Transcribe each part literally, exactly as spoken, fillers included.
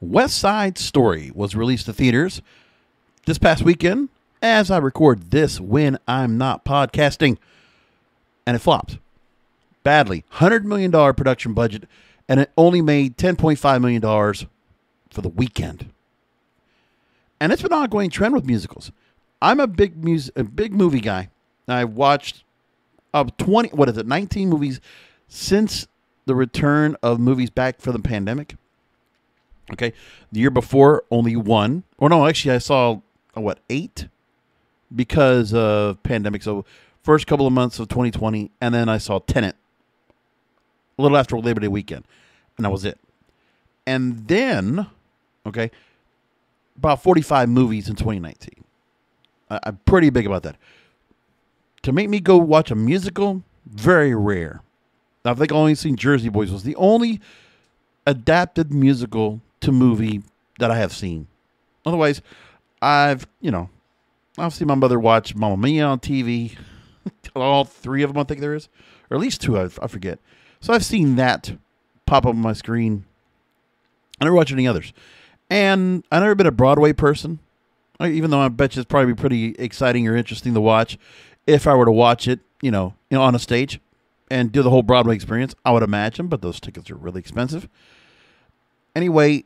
West Side Story was released to theaters this past weekend as I record this when I'm not podcasting, and it flopped badly. one hundred million dollars production budget, and it only made ten point five million dollars for the weekend. And it's been an ongoing trend with musicals. I'm a big music, a big movie guy. I watched of twenty, what is it, nineteen movies since the return of movies back from the pandemic. Okay, the year before only one, or no, actually I saw what eight because of pandemic. So first couple of months of twenty twenty, and then I saw Tenet a little after Labor Day weekend, and that was it. And then, okay, about forty-five movies in twenty nineteen. I, I'm pretty big about that. To make me go watch a musical, very rare. I think I only seen Jersey Boys was the only adapted musical to movie that I have seen. Otherwise, I've, you know, I've seen my mother watch Mamma Mia on T V. All three of them, I think there is. Or at least two, I, I forget. So I've seen that pop up on my screen. I never watched any others. And I've never been a Broadway person. Even though I bet you it's probably pretty exciting or interesting to watch. If I were to watch it, you know, you know, on a stage and do the whole Broadway experience, I would imagine, but those tickets are really expensive. Anyway,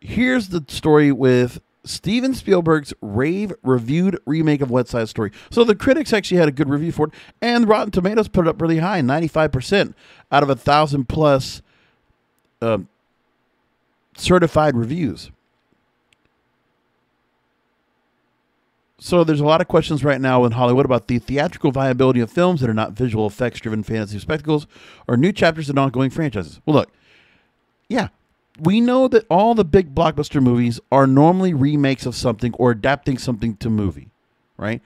here's the story with Steven Spielberg's rave-reviewed remake of West Side Story. So the critics actually had a good review for it, and Rotten Tomatoes put it up really high, ninety-five percent out of one thousand plus uh, certified reviews. So there's a lot of questions right now in Hollywood about the theatrical viability of films that are not visual effects-driven fantasy spectacles or new chapters in ongoing franchises. Well, look, yeah, we know that all the big blockbuster movies are normally remakes of something or adapting something to movie, right?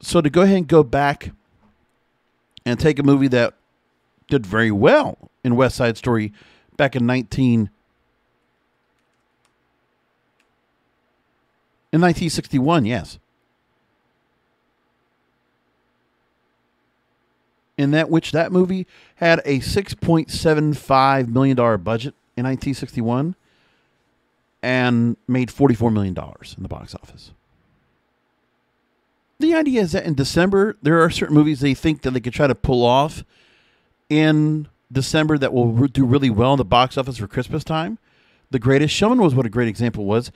So to go ahead and go back and take a movie that did very well in West Side Story back in nineteen... In nineteen sixty-one, yes. In that which that movie had a six point seven five million dollars budget in nineteen sixty-one and made forty-four million dollars in the box office. The idea is that in December, there are certain movies they think that they could try to pull off in December that will do really well in the box office for Christmas time. The Greatest Showman was what a great example was.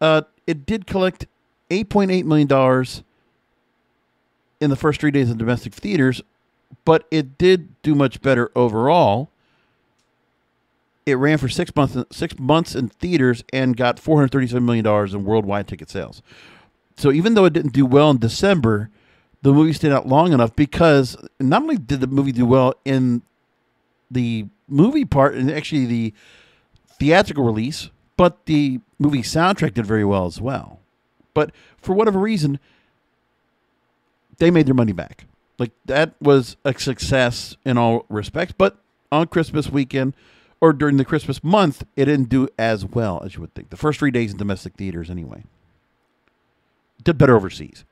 Uh, it did collect eight point eight million dollars in the first three days in domestic theaters, but it did do much better overall. It ran for six months, six months in theaters and got four hundred thirty-seven million dollars in worldwide ticket sales. So even though it didn't do well in December, the movie stayed out long enough because not only did the movie do well in the movie part and actually the theatrical release, but the movie soundtrack did very well as well. But for whatever reason, they made their money back. Like, that was a success in all respects. But on Christmas weekend, or during the Christmas month, it didn't do as well as you would think. The first three days in domestic theaters anyway. Did better overseas.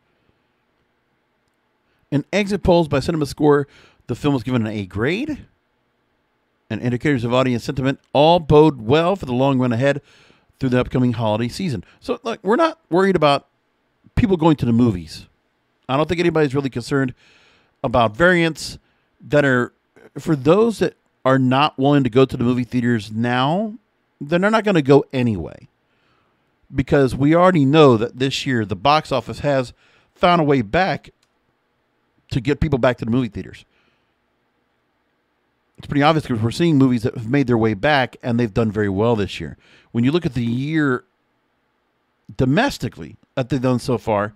In exit polls by CinemaScore, the film was given an A grade. And indicators of audience sentiment all bode well for the long run ahead through the upcoming holiday season. So, look, we're not worried about people going to the movies. I don't think anybody's really concerned about variants that are, for those that are not willing to go to the movie theaters now, then they're not going to go anyway. Because we already know that this year the box office has found a way back to get people back to the movie theaters. It's pretty obvious because we're seeing movies that have made their way back and they've done very well this year. When you look at the year domestically that they've done so far,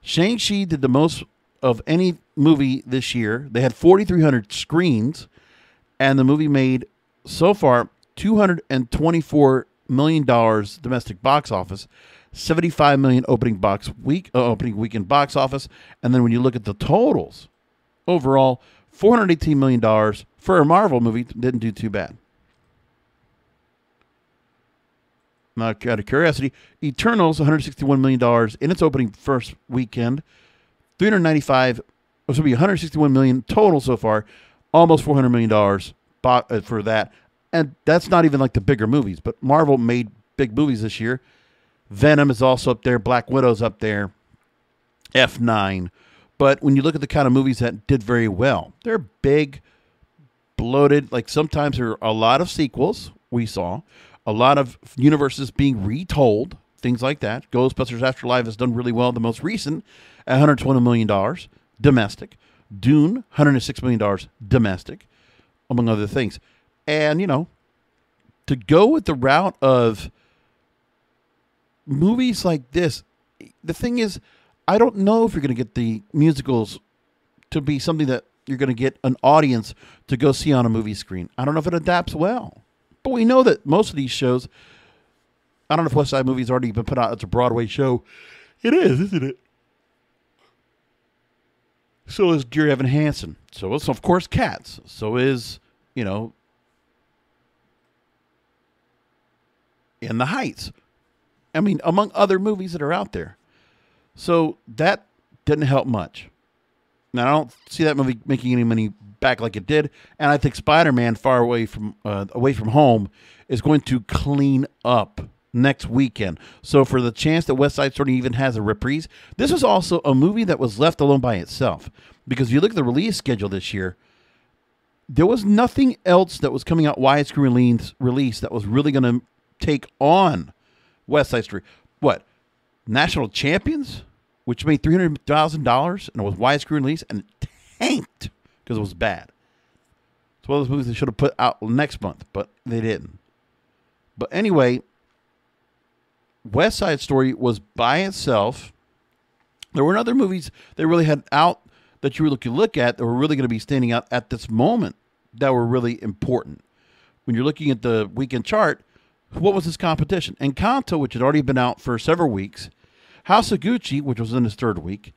Shang-Chi did the most of any movie this year. They had four thousand three hundred screens, and the movie made so far two hundred twenty-four million dollars domestic box office, seventy-five million dollars opening box week, uh, opening weekend box office. And then when you look at the totals overall, four hundred eighteen million dollars for a Marvel movie didn't do too bad. Now, out of curiosity, Eternals, one hundred sixty-one million dollars in its opening first weekend, three hundred ninety-five, which will be one hundred sixty-one million dollars total so far, almost four hundred million dollars for that, and that's not even like the bigger movies, but Marvel made big movies this year. Venom is also up there. Black Widow's up there. F nine. But when you look at the kind of movies that did very well, they're big, bloated. Like sometimes there are a lot of sequels we saw, a lot of universes being retold, things like that. Ghostbusters Afterlife has done really well, the most recent, at one hundred twenty million dollars domestic. Dune, one hundred six million dollars domestic, among other things. And, you know, to go with the route of movies like this, the thing is, I don't know if you're going to get the musicals to be something that you're going to get an audience to go see on a movie screen. I don't know if it adapts well. But we know that most of these shows, I don't know if West Side Movie's already been put out as a Broadway show. It is, isn't it? So is Dear Evan Hansen. So is, of course, Cats. So is, you know, In the Heights. I mean, among other movies that are out there. So that didn't help much. Now, I don't see that movie making any money back like it did. And I think Spider-Man Far Away from uh, Away from Home is going to clean up next weekend. So for the chance that West Side Story even has a reprise, this was also a movie that was left alone by itself. Because if you look at the release schedule this year, there was nothing else that was coming out widescreen release that was really going to take on West Side Story. What? National Champions, which made three hundred thousand dollars, and it was widescreen release, and it tanked because it was bad. It's one of those movies they should have put out next month, but they didn't. But anyway, West Side Story was by itself. There were other movies they really had out that you really could look at that were really going to be standing out at this moment that were really important. When you're looking at the weekend chart, what was his competition? Encanto, which had already been out for several weeks. House of Gucci, which was in his third week.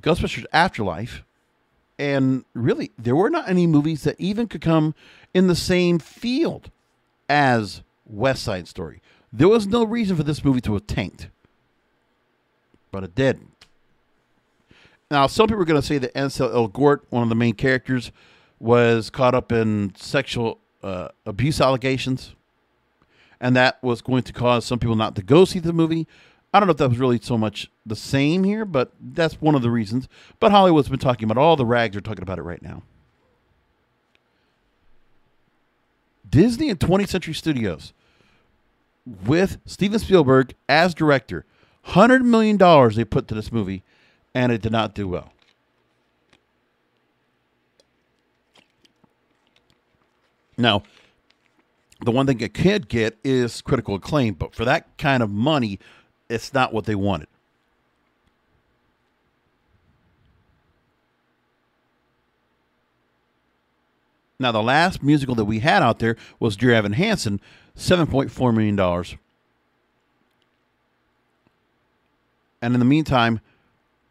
Ghostbusters Afterlife. And really, there were not any movies that even could come in the same field as West Side Story. There was no reason for this movie to have tanked. But it did. Now, some people are going to say that Ansel Elgort, one of the main characters, was caught up in sexual uh, abuse allegations. And that was going to cause some people not to go see the movie. I don't know if that was really so much the same here, but that's one of the reasons. But Hollywood's been talking about all the rags are talking about it right now. Disney and twentieth Century Studios with Steven Spielberg as director. one hundred million dollars they put to this movie, and it did not do well. Now, the one thing it could get is critical acclaim, but for that kind of money, it's not what they wanted. Now, the last musical that we had out there was Dear Evan Hansen, seven point four million dollars. And in the meantime,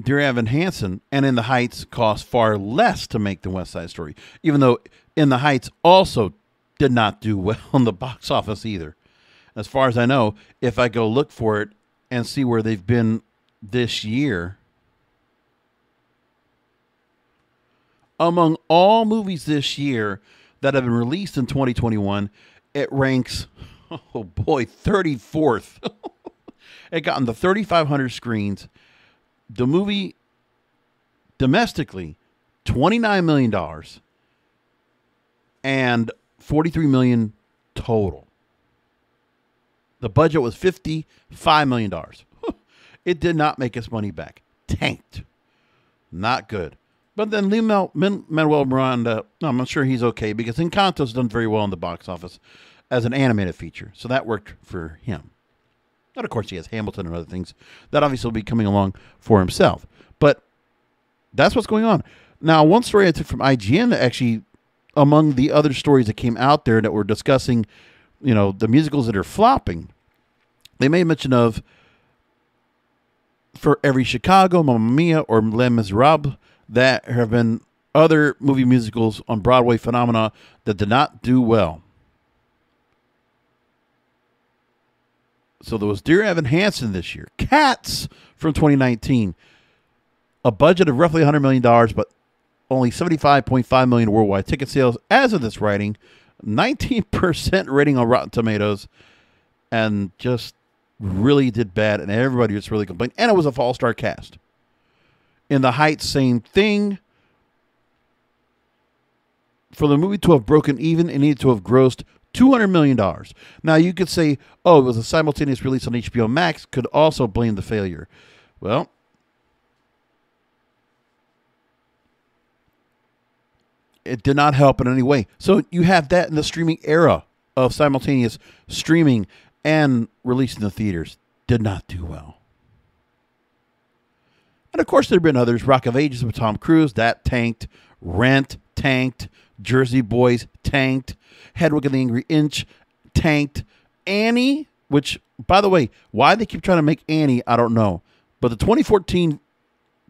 Dear Evan Hansen and In the Heights cost far less to make than West Side Story, even though In the Heights also did not do well in the box office either. As far as I know, if I go look for it and see where they've been this year, among all movies this year that have been released in twenty twenty-one, it ranks, oh boy, thirty-fourth. It got on the thirty-five hundred screens. The movie domestically, twenty-nine million dollars. And forty-three million dollars total. The budget was fifty-five million dollars. It did not make its money back. Tanked. Not good. But then Lin-Manuel Miranda, I'm sure he's okay because Encanto's done very well in the box office as an animated feature. So that worked for him. And of course he has Hamilton and other things that obviously will be coming along for himself. But that's what's going on. Now, one story I took from I G N that actually, among the other stories that came out there that were discussing, you know, the musicals that are flopping, they made mention of For Every Chicago, Mamma Mia, or Les Miserables, that have been other movie musicals on Broadway phenomena that did not do well. So there was Dear Evan Hansen this year. Cats from twenty nineteen. A budget of roughly one hundred million dollars, but only seventy-five point five million worldwide ticket sales as of this writing. nineteen percent rating on Rotten Tomatoes, and just really did bad, and everybody just really complained. And it was a all-star cast. In the Heights, same thing. For the movie to have broken even, it needed to have grossed two hundred million dollars. Now, you could say, oh, it was a simultaneous release on H B O Max, could also blame the failure. Well, it did not help in any way. So you have that in the streaming era of simultaneous streaming and releasing the theaters. Did not do well. And, of course, there have been others. Rock of Ages with Tom Cruise, that tanked. Rent, tanked. Jersey Boys, tanked. Hedwig and the Angry Inch, tanked. Annie, which, by the way, why they keep trying to make Annie, I don't know. But the twenty fourteen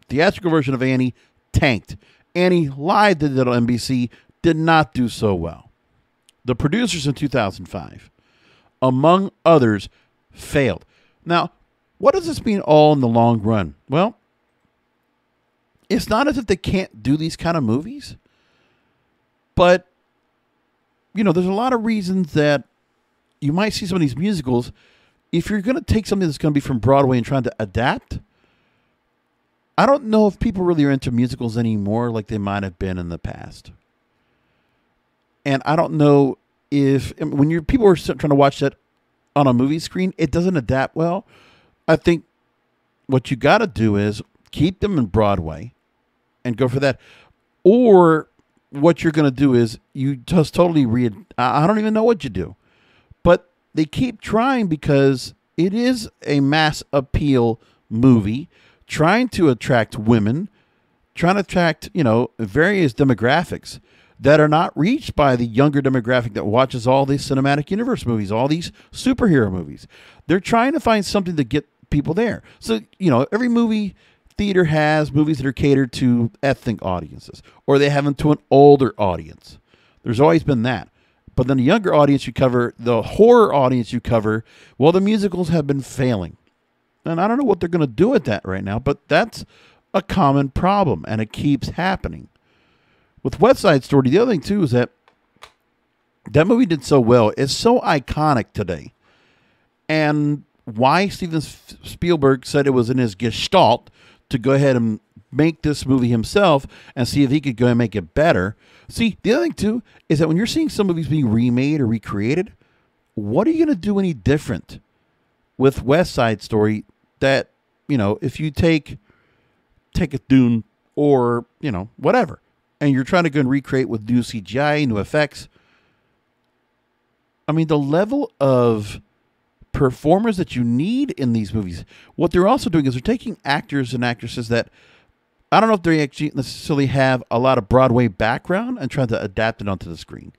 theatrical version of Annie tanked. Annie lied to little N B C, did not do so well. The Producers in two thousand five, among others, failed. Now, what does this mean all in the long run? Well, it's not as if they can't do these kind of movies, but, you know, there's a lot of reasons that you might see some of these musicals. If you're going to take something that's going to be from Broadway and trying to adapt, I don't know if people really are into musicals anymore like they might have been in the past. And I don't know if, when you're, people are trying to watch that on a movie screen, it doesn't adapt well. I think what you got to do is keep them in Broadway and go for that. Or what you're going to do is you just totally read. I don't even know what you do. But they keep trying because it is a mass appeal movie, trying to attract women, trying to attract, you know, various demographics that are not reached by the younger demographic that watches all these cinematic universe movies, all these superhero movies. They're trying to find something to get people there. So, you know, every movie theater has movies that are catered to ethnic audiences, or they have them to an older audience. There's always been that. But then the younger audience you cover, the horror audience you cover, well, the musicals have been failing. And I don't know what they're going to do with that right now, but that's a common problem, and it keeps happening. With West Side Story, the other thing, too, is that that movie did so well. It's so iconic today. And why Steven Spielberg said it was in his gestalt to go ahead and make this movie himself and see if he could go and make it better. See, the other thing, too, is that when you're seeing some movies being remade or recreated, what are you going to do any different with West Side Story that, you know, if you take take a Dune or, you know, whatever, and you're trying to go and recreate with new C G I, new effects. I mean, the level of performers that you need in these movies. What they're also doing is they're taking actors and actresses that I don't know if they actually necessarily have a lot of Broadway background and trying to adapt it onto the screen.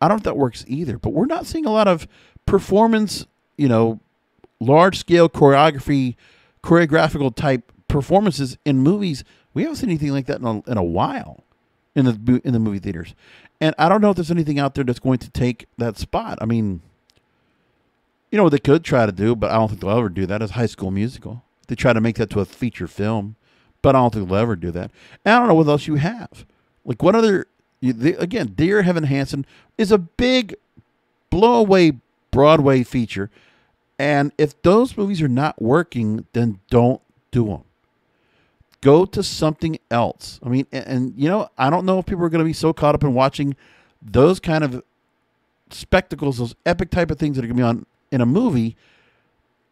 I don't know if that works either, but we're not seeing a lot of performance, you know, large scale choreography, choreographical type performances in movies. We haven't seen anything like that in a, in a while in the, in the movie theaters. And I don't know if there's anything out there that's going to take that spot. I mean, you know what they could try to do, but I don't think they'll ever do that, is High School Musical. They try to make that to a feature film, but I don't think they'll ever do that. And I don't know what else you have. Like, what other, you, they, again, Dear Evan Hansen is a big blow-away Broadway feature. And if those movies are not working, then don't do them. Go to something else. I mean, and, and you know, I don't know if people are going to be so caught up in watching those kind of spectacles, those epic type of things that are going to be on in a movie.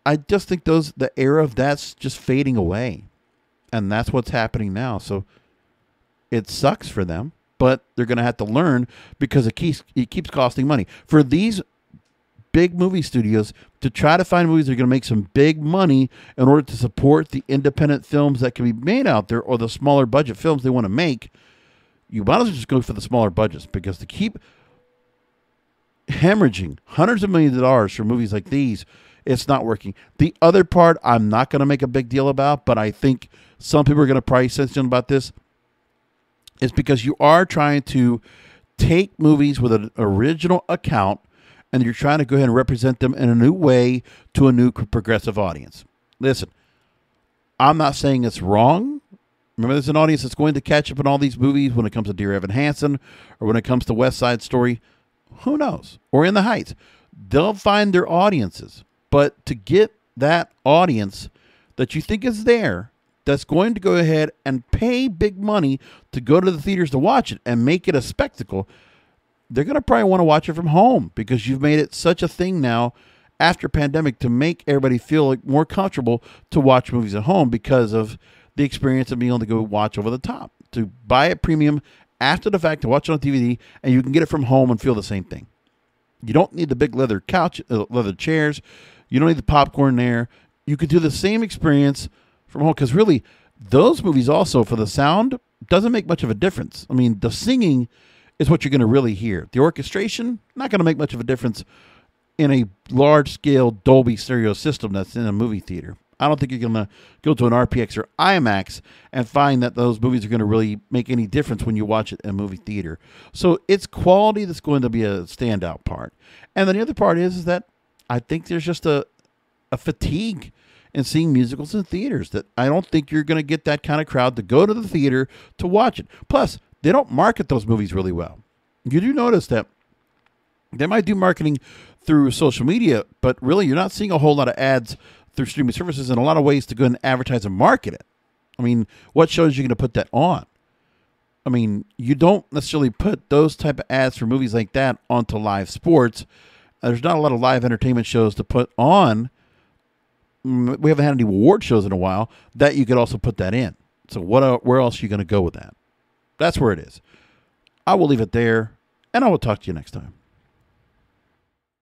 I just think those the era of that's just fading away, and that's what's happening now. So it sucks for them, but they're going to have to learn because it keeps it keeps costing money for these big movie studios to try to find movies that are going to make some big money in order to support the independent films that can be made out there, or the smaller budget films they want to make. You might as well just go for the smaller budgets, because to keep hemorrhaging hundreds of millions of dollars for movies like these, it's not working. The other part I'm not going to make a big deal about, but I think some people are going to probably sensitive about this, is because you are trying to take movies with an original account and you're trying to go ahead and represent them in a new way to a new progressive audience. Listen, I'm not saying it's wrong. Remember, there's an audience that's going to catch up on all these movies when it comes to Dear Evan Hansen or when it comes to West Side Story. Who knows? Or In the Heights. They'll find their audiences. But to get that audience that you think is there, that's going to go ahead and pay big money to go to the theaters to watch it and make it a spectacle, they're going to probably want to watch it from home, because you've made it such a thing now after pandemic to make everybody feel like more comfortable to watch movies at home because of the experience of being able to go watch over the top, to buy a premium after the fact to watch it on D V D, and you can get it from home and feel the same thing. You don't need the big leather couch, uh, leather chairs. You don't need the popcorn there. You can do the same experience from home, because really those movies also, for the sound, doesn't make much of a difference. I mean, the singing is what you're going to really hear. The orchestration, not going to make much of a difference in a large-scale Dolby stereo system that's in a movie theater. I don't think you're going to go to an R P X or IMAX and find that those movies are going to really make any difference when you watch it in a movie theater. So it's quality that's going to be a standout part. And then the other part is, is that I think there's just a, a fatigue in seeing musicals in theaters, that I don't think you're going to get that kind of crowd to go to the theater to watch it. Plus, they don't market those movies really well. You do notice that they might do marketing through social media, but really you're not seeing a whole lot of ads through streaming services and a lot of ways to go and advertise and market it. I mean, what shows are you going to put that on? I mean, you don't necessarily put those type of ads for movies like that onto live sports. There's not a lot of live entertainment shows to put on. We haven't had any award shows in a while that you could also put that in. So what? Where else are you going to go with that? That's where it is. I will leave it there, and I will talk to you next time.